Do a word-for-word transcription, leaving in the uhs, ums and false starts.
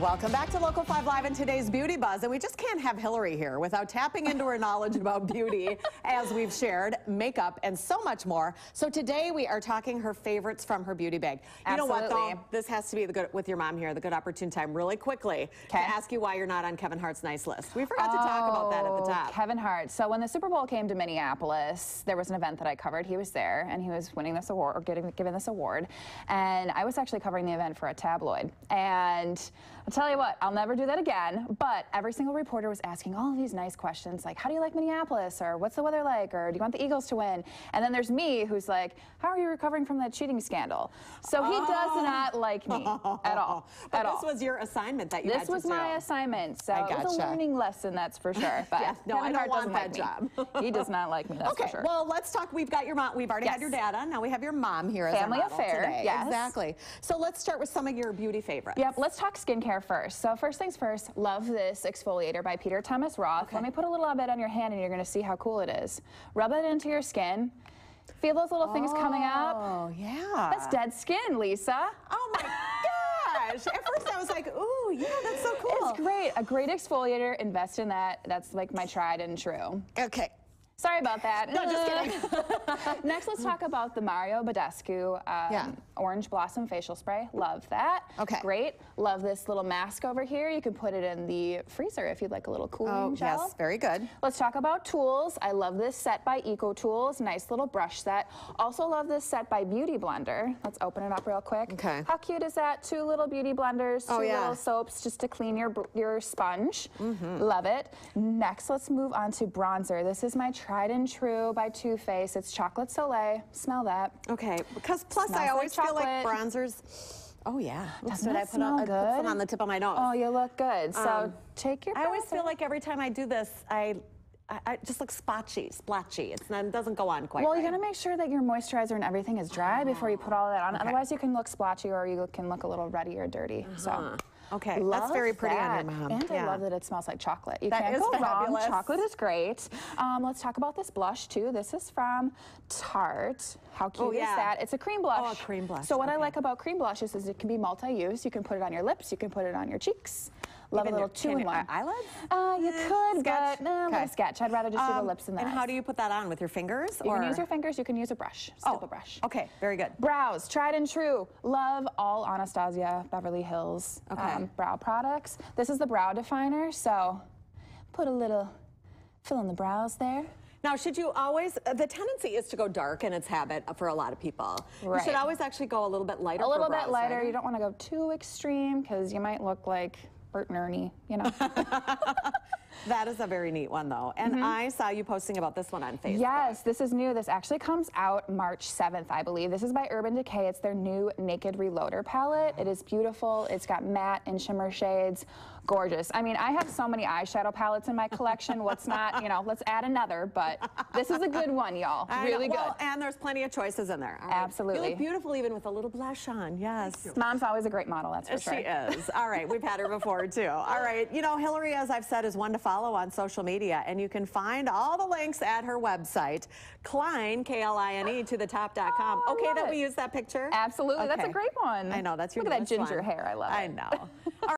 Welcome back to Local five Live and today's Beauty Buzz. And we just can't have Hillary here without tapping into her knowledge about beauty, as we've shared, makeup, and so much more. So today we are talking her favorites from her beauty bag. Absolutely. You know what, though? This has to be the good, with your mom here, the good opportune time really quickly Kay. to ask you why you're not on Kevin Hart's nice list. We forgot oh, to talk about that at the top. Kevin Hart. So when the Super Bowl came to Minneapolis, there was an event that I covered. He was there, and he was winning this award, or getting given this award. And I was actually covering the event for a tabloid. And I'll tell you what, I'll never do that again, but every single reporter was asking all of these nice questions, like, how do you like Minneapolis, or what's the weather like, or do you want the Eagles to win? And then there's me, who's like, how are you recovering from that cheating scandal? So oh. he does not like me oh. at all. But at this all. was your assignment that you this had to This was my do. assignment, so gotcha. it was a learning lesson, that's for sure. But yes, no, Kevin I don't Hart want that like job. He does not like me, that's okay, for sure. Okay, well, let's talk, we've got your mom, we've already yes. had your dad on, now we have your mom here as Family our model affair. today. Yes. Exactly. So let's start with some of your beauty favorites. Yep, let's talk skincare first. So first things first, love this exfoliator by Peter Thomas Roth. Okay. Let me put a little bit on your hand and you're going to see how cool it is. Rub it into your skin. Feel those little oh, things coming up. Oh, yeah. That's dead skin, Lisa. Oh, my gosh. At first I was like, ooh, yeah, that's so cool. It's great. A great exfoliator. Invest in that. That's like my tried and true. Okay. Sorry about that. No, just kidding. Next, let's talk about the Mario Badescu um, yeah. Orange Blossom Facial Spray. Love that. Okay. Great. Love this little mask over here. You can put it in the freezer if you'd like a little cooling oh, gel. Yes, very good. Let's talk about tools. I love this set by Eco Tools. Nice little brush set. Also love this set by Beauty Blender. Let's open it up real quick. Okay. How cute is that? Two little beauty blenders, two oh, yeah. little soaps just to clean your, your sponge. Mm-hmm. Love it. Next, let's move on to bronzer. This is my tried and true by Too Faced. It's Chocolate Soleil. Smell that. Okay, because plus Smells I always like feel like bronzers. Oh yeah, doesn't that put on, good? I put some on the tip of my nose. Oh, you look good. So um, take your. Bronzer. I always feel like every time I do this, I. I, I just look splotchy, splotchy. It's not, it doesn't go on quite well, right. You're going to make sure that your moisturizer and everything is dry oh. before you put all that on. Okay. Otherwise, you can look splotchy or you can look a little ruddy or dirty. Uh-huh. So. Okay, love that's very pretty that. on your mom. And yeah. I love that it smells like chocolate. You that can't is go fabulous. wrong. Chocolate is great. Um, let's talk about this blush, too. This is from Tarte. How cute oh, yeah. is that? It's a cream blush. Oh, a cream blush. So what okay. I like about cream blushes is it can be multi-use. You can put it on your lips. You can put it on your cheeks. Love Even a little two-in-one. Eyelids? Uh, you could, sketch. but uh, okay. a sketch. I'd rather just um, do the lips and the And eyes. How do you put that on? With your fingers? You or? can use your fingers. You can use a brush. Just oh, a brush. Okay, very good. Brows, tried and true. Love all Anastasia Beverly Hills okay. um, brow products. This is the brow definer, so put a little fill in the brows there. Now, should you always, uh, the tendency is to go dark, and it's habit for a lot of people. Right. You should always actually go a little bit lighter. A little for brows, bit lighter. Right? You don't want to go too extreme because you might look like Bert and Ernie, you know. That is a very neat one, though. And mm-hmm. I saw you posting about this one on Facebook. Yes, this is new. This actually comes out March seventh, I believe. This is by Urban Decay. It's their new Naked Reloader palette. It is beautiful. It's got matte and shimmer shades. Gorgeous. I mean, I have so many eyeshadow palettes in my collection. What's not, you know, let's add another, but this is a good one, y'all. Really well, good. And there's plenty of choices in there. Right. Absolutely. You look beautiful even with a little blush on, yes. Mom's always a great model, that's for sure. She is. All right, we've had her before, too. All right, you know, Hillary, as I've said, is one to follow. Follow on social media, and you can find all the links at her website, Kline, K L I N E, to the top dot com. Oh, okay, that it. we use that picture? Absolutely. Okay. That's a great one. I know. That's your Look at that ginger one. hair. I love it. I know.